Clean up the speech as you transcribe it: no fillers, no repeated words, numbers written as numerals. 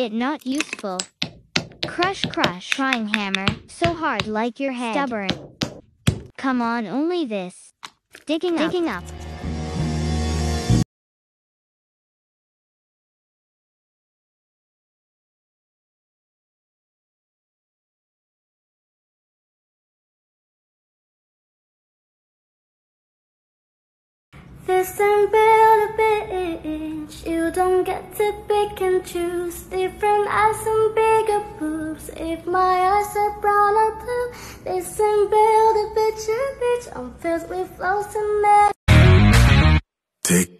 It not useful. Crush, crush. Trying hammer. So hard like your head. Stubborn. Come on, only this. Digging up. Digging up. Listen, build a bitch. You don't get to pick and choose. Different eyes and bigger boobs. If my eyes are brown or blue. Listen, build a bitch. I'm filled with flaws and men. Take